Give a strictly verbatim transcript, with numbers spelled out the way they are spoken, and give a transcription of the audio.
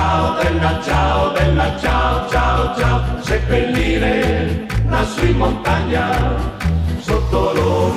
ciao, bella ciao, bella ciao, ciao, ciao, seppellire lassù in montagna sotto loro.